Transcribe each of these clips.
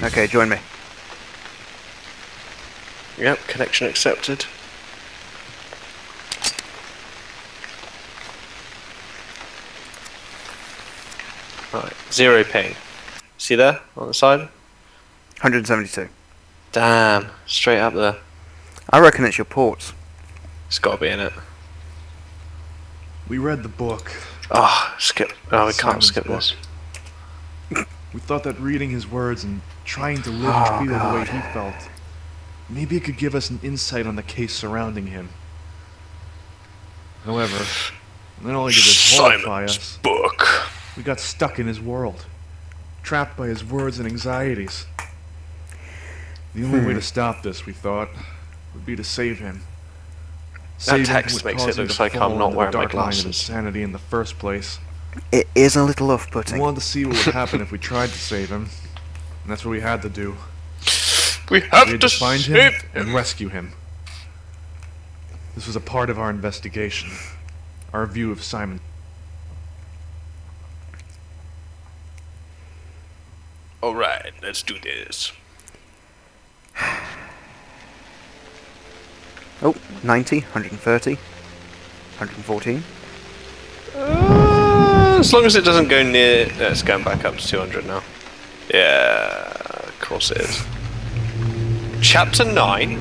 Okay, join me. Yep, connection accepted. Right, 0 ping. See there, on the side? 172. Damn, straight up there. I reckon it's your ports. It's gotta be in it. We read the book. Ah, oh, skip. Oh, we can't skip this. We thought that reading his words and trying to live and feel the way he felt, maybe it could give us an insight on the case surrounding him. However, not only did this horrify us, we got stuck in his world, trapped by his words and anxieties. The only way to stop this, we thought, would be to save him. That text makes it look like I'm not wearing my glasses. Insanity in the first place. It is a little off-putting. We wanted to see what would happen if we tried to save him, and that's what we had to do. We had to find him and rescue him. This was a part of our investigation, our view of Simon. All right, let's do this. Oh, 90, 130, 114. As long as it doesn't go near... No, it's going back up to 200 now. Yeah, of course it is. Chapter 9?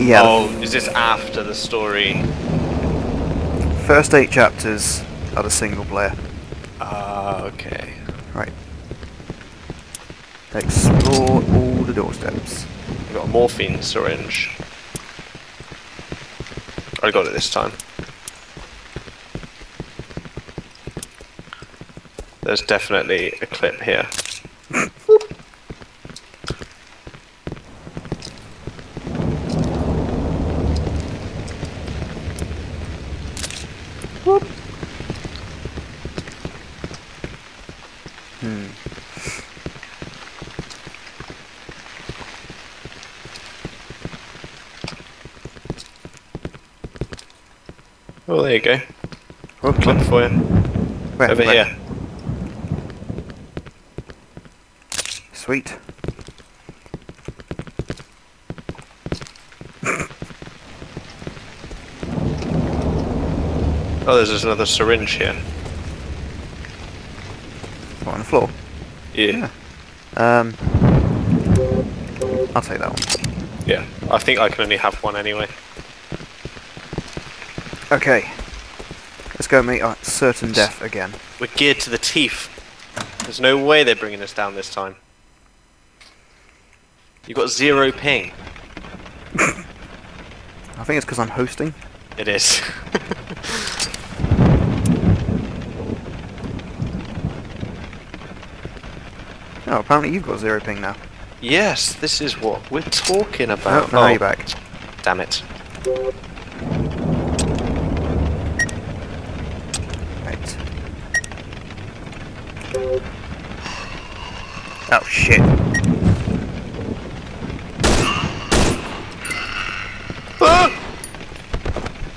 Yeah. Oh, is this after the story? First 8 chapters are the single player. Ah, okay. Right. Explore all the doorsteps. I've got a morphine syringe. I got it this time. There's definitely a clip here. Oh, there you go. Clip for you. Where, over here. Sweet. Oh, there's just another syringe here. What, on the floor? Yeah. I'll take that one. Yeah, I think I can only have one anyway. Okay. Let's go meet our certain death again. We're geared to the teeth. There's no way they're bringing us down this time. You've got 0 ping. I think it's because I'm hosting. It is. Oh, apparently you've got 0 ping now. Yes, this is what we're talking about. Oh, no, you're back. Damn it. Right. Oh, shit.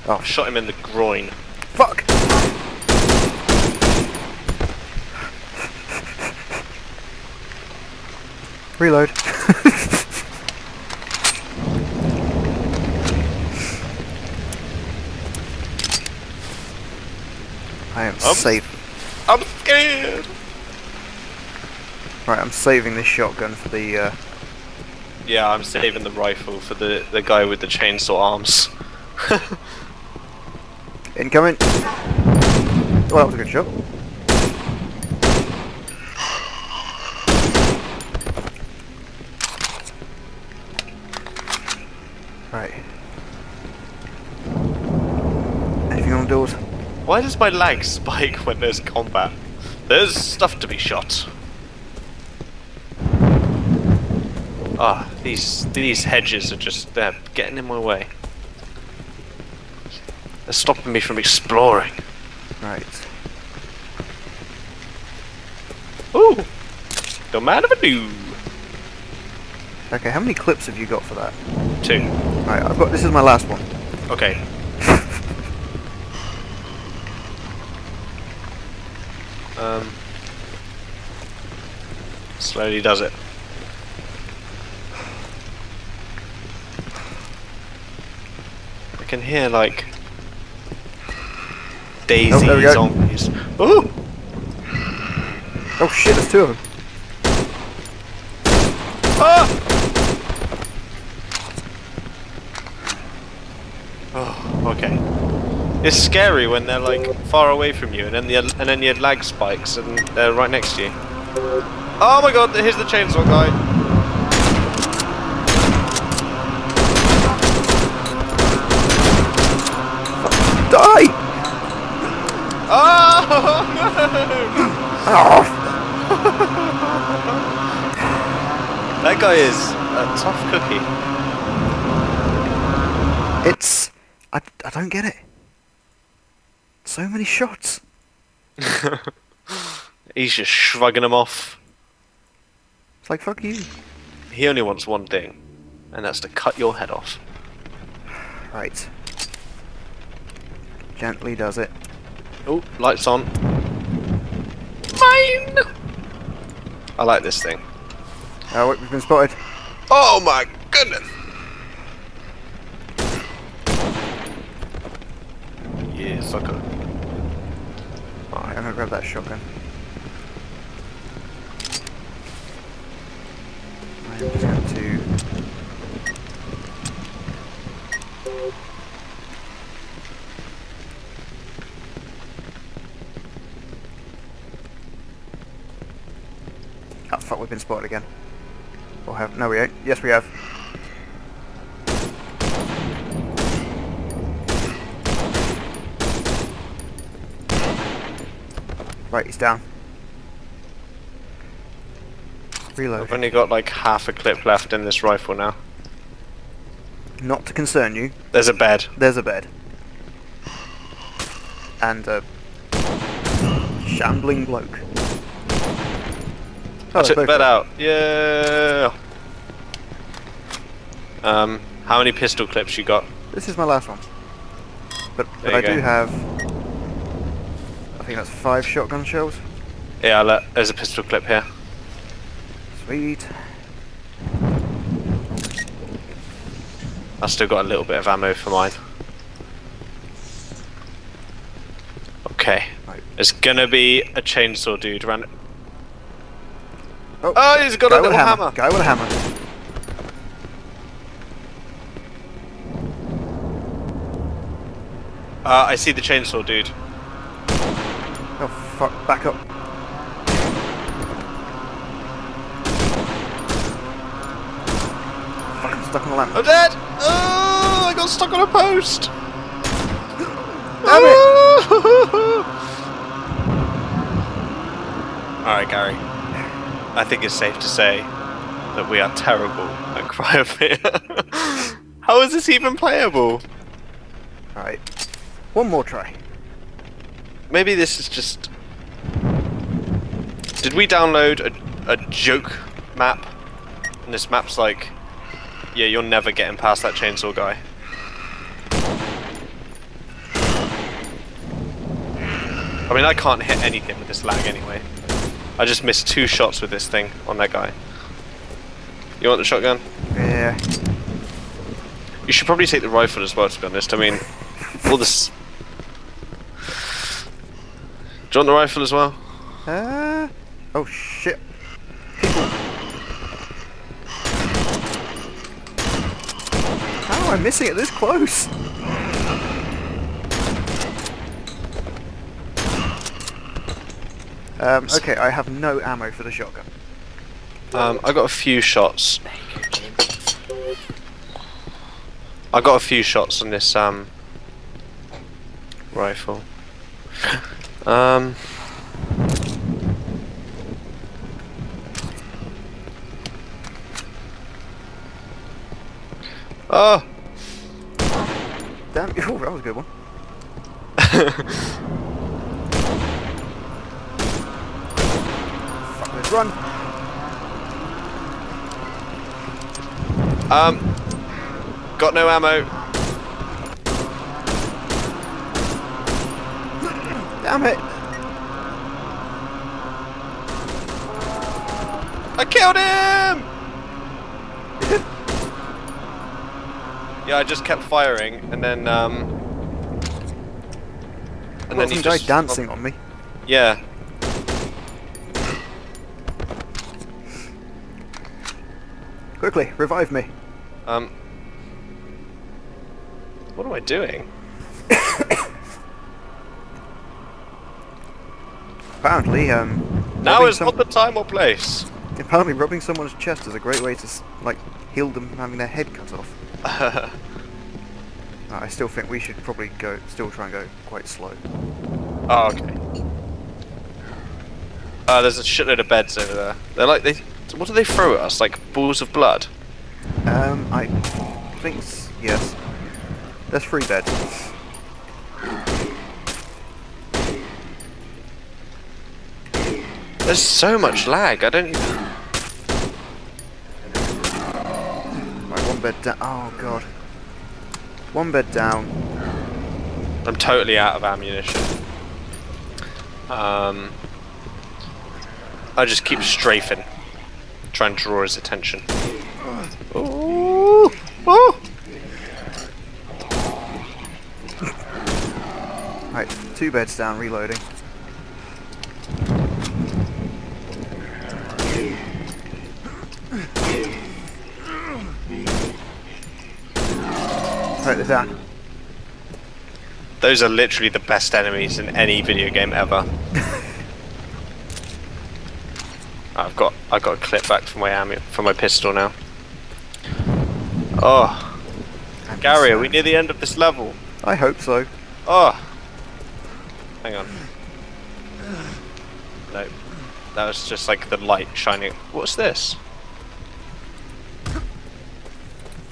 Oh, shot him in the groin. Fuck! Reload. I am safe. I'm scared! Right, I'm saving this shotgun for the... Yeah, I'm saving the rifle for the guy with the chainsaw arms. Incoming! Oh, that was a good shot. Right. Anything on the doors? Why does my lag spike when there's combat? There's stuff to be shot. Ah, these hedges are just they're getting in my way. They're stopping me from exploring. Right. Ooh! The man of a do! Okay, how many clips have you got for that? 2. Right, I've got... This is my last one. Okay. Slowly does it. I can hear like Daisy zombies. Ooh! Oh shit, there's two of them. Oh, okay. It's scary when they're like far away from you, and then your lag spikes, and they're right next to you. Oh my god! Here's the chainsaw guy. Die! Oh! That guy is a tough cookie. It's. I don't get it. So many shots. He's just shrugging them off. It's like, fuck you. He only wants one thing, and that's to cut your head off. Right. Gently does it. Oh, lights on. Mine! I like this thing. Oh, we've been spotted. Oh my goodness! Yeah, sucker. Alright, I'm gonna grab that shotgun. I'm just going to... Oh fuck, we've been spotted again. Or have... no we ain't. Yes we have. Right, he's down. Reload. I've only got like half a clip left in this rifle now. Not to concern you. There's a bed. There's a bed. And a shambling bloke. Oh, I took the bed out. Yeah. How many pistol clips you got? This is my last one. But I do have. I think that's 5 shotgun shells. Yeah, there's a pistol clip here. Sweet. I've still got a little bit of ammo for mine. Okay. Right. It's gonna be a chainsaw dude around. Oh, he's got a little hammer. Guy with a hammer. I see the chainsaw dude. Oh fuck, back up. Fuck, I'm stuck on a lamp. I'm dead! Oh, I got stuck on a post! Damn it! Alright, Gary. I think it's safe to say that we are terrible at Cry of Fear. How is this even playable? Alright. One more try. Maybe this is just... Did we download a joke map? And this map's like... Yeah, you're never getting past that chainsaw guy. I mean, I can't hit anything with this lag anyway. I just missed 2 shots with this thing on that guy. You want the shotgun? Yeah. You should probably take the rifle as well, to be honest. I mean, all this... Do you want the rifle as well? Oh shit. How am I missing it this close? Okay, I have no ammo for the shotgun. I got a few shots. I got a few shots on this rifle. Oh! Damn, oh, that was a good one. Fuck, let's run! Got no ammo. Damn it! I killed him! Yeah, I just kept firing, and then he just dancing on me. Yeah. Quickly, revive me. What am I doing? Apparently, now is not the time or place. Apparently, rubbing someone's chest is a great way to, like, heal them from having their head cut off. I still think we should probably go, still try and go quite slow. Oh, okay. There's a shitload of beds over there. They're like, what do they throw at us? Like balls of blood? I think, yes. There's 3 beds. There's so much lag, I don't even... Right, 1 bed down. Oh god. 1 bed down. I'm totally out of ammunition. I just keep strafing. Try and draw his attention. Ooh. Ooh. Right, 2 beds down, reloading. Right, they're down. Those are literally the best enemies in any video game ever. I've got a clip back for my pistol now. Oh, Gary, are we near the end of this level? I hope so. Oh, hang on. No, that was just like the light shining. What's this?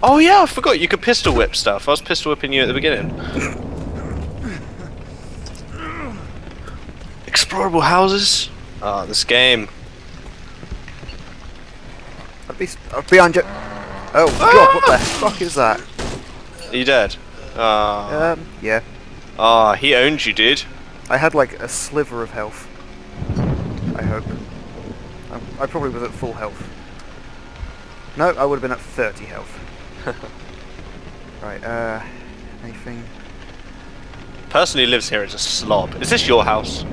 Oh yeah, I forgot you could pistol whip stuff. I was pistol whipping you at the beginning. Explorable houses. Oh, this game. Behind you. Oh god, what the fuck is that? Are you dead? Yeah. Ah, he owned you, dude. I had like a sliver of health. I hope. I probably was at full health. No, I would have been at 30 health. Right, anything? Person who lives here is a slob. Is this your house?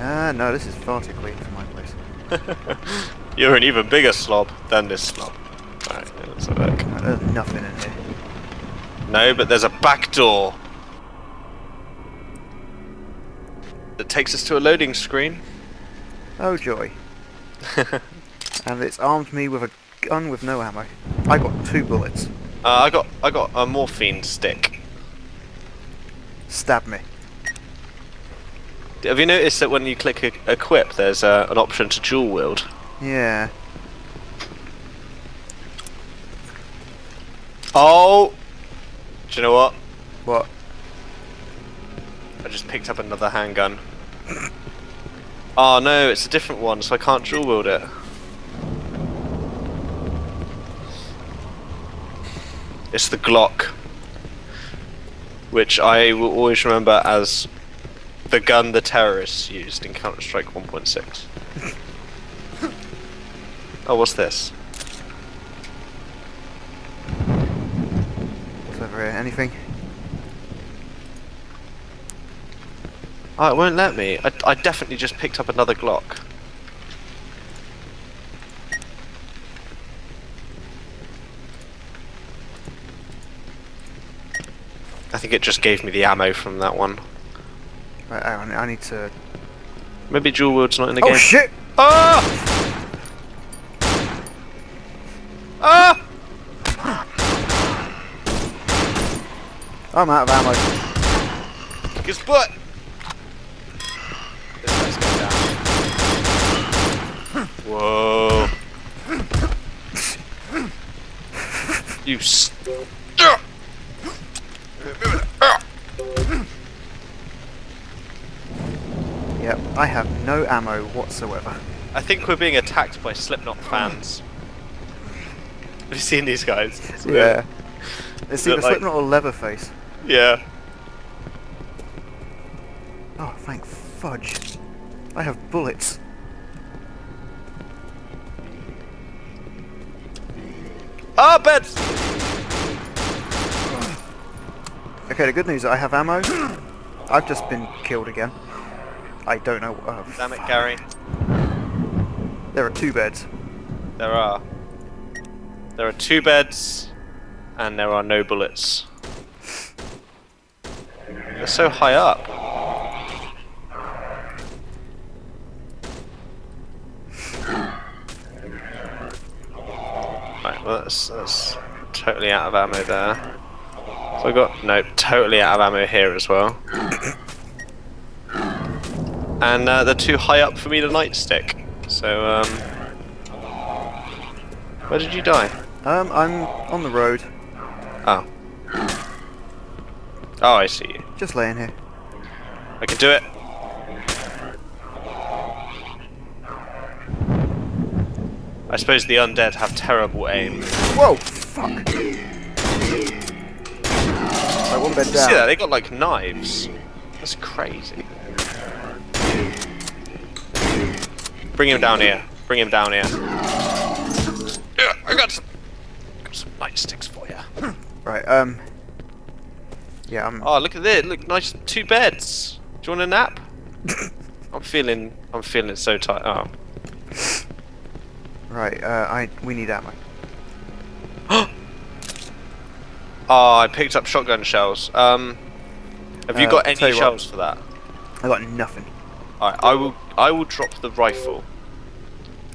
No, this is far too clean for my place. You're an even bigger slob than this slob. Alright, let's have a look. There's nothing in here. No, but there's a back door that takes us to a loading screen. Oh joy. And it's armed me with a gun with no ammo. I got 2 bullets. I got a morphine stick. Stab me. Have you noticed that when you click equip, there's an option to dual wield? Yeah. Oh! Do you know what? What? I just picked up another handgun. Oh no, it's a different one, so I can't dual wield it. It's the Glock. Which I will always remember as the gun the terrorists used in Counter-Strike 1.6. Oh, what's this? What's over here? Anything? Oh, it won't let me. I definitely just picked up another Glock. I think it just gave me the ammo from that one. Right, hang on, I need to... Maybe dual wield's not in the game. Oh shit! Oh! Ah! I'm out of ammo. Kick his butt! This guy's going down. Whoa. You Yep, I have no ammo whatsoever. I think we're being attacked by Slipknot fans. Have you seen these guys? It's weird. It's either Slipknot or Leatherface. Yeah. Oh, thank fudge. I have bullets. Oh, beds! Okay, the good news is I have ammo. I've just been killed again. I don't know. Oh, damn it, Gary. There are two beds. There are. There are two beds, and there are no bullets. They're so high up. Right, well that's totally out of ammo there. So I got nope, totally out of ammo here as well. And they're too high up for me to nightstick. So where did you die? I'm on the road. Oh. Oh, I see you. Just laying here. I can do it. I suppose the undead have terrible aim. Whoa! Fuck! Right, one bed down. See that? They got like knives. That's crazy. Bring him down here. Bring him down here. I got some light sticks for you. Right, yeah, I'm... Oh, look at this! Look, nice two beds! Do you want a nap? I'm feeling so tired. Oh. Right, we need ammo. Oh, I picked up shotgun shells. Have you got any shells for that? I got nothing. Alright, I will drop the rifle.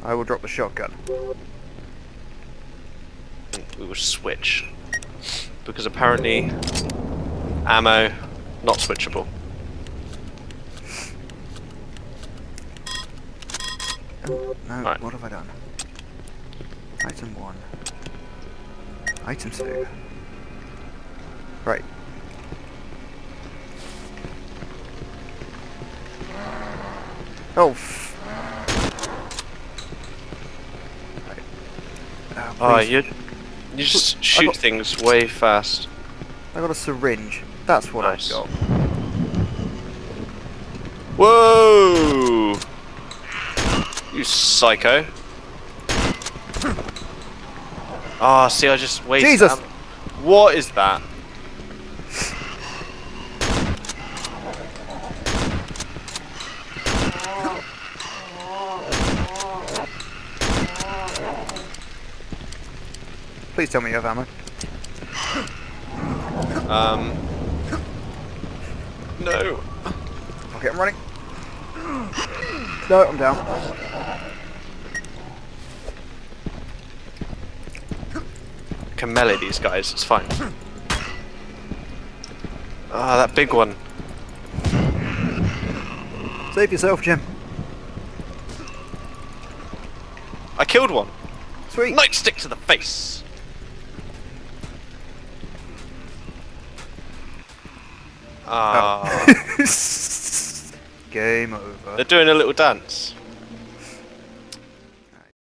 I will drop the shotgun. We will switch because apparently ammo not switchable. Oh, no, right. What have I done? Item 1. Item 2. Right. Oh. Right. Oh, you just shoot things way fast. I got a syringe. That's what nice. I got. Whoa! You psycho. Ah, oh, see, I just wasted. Jesus! What is that? Please tell me you have ammo. No. Okay, I'm running. No, I'm down. I can melee these guys, it's fine. Ah, that big one. Save yourself, Jim. I killed one. Sweet. Nightstick to the face. Ah. Oh. Game over. They're doing a little dance.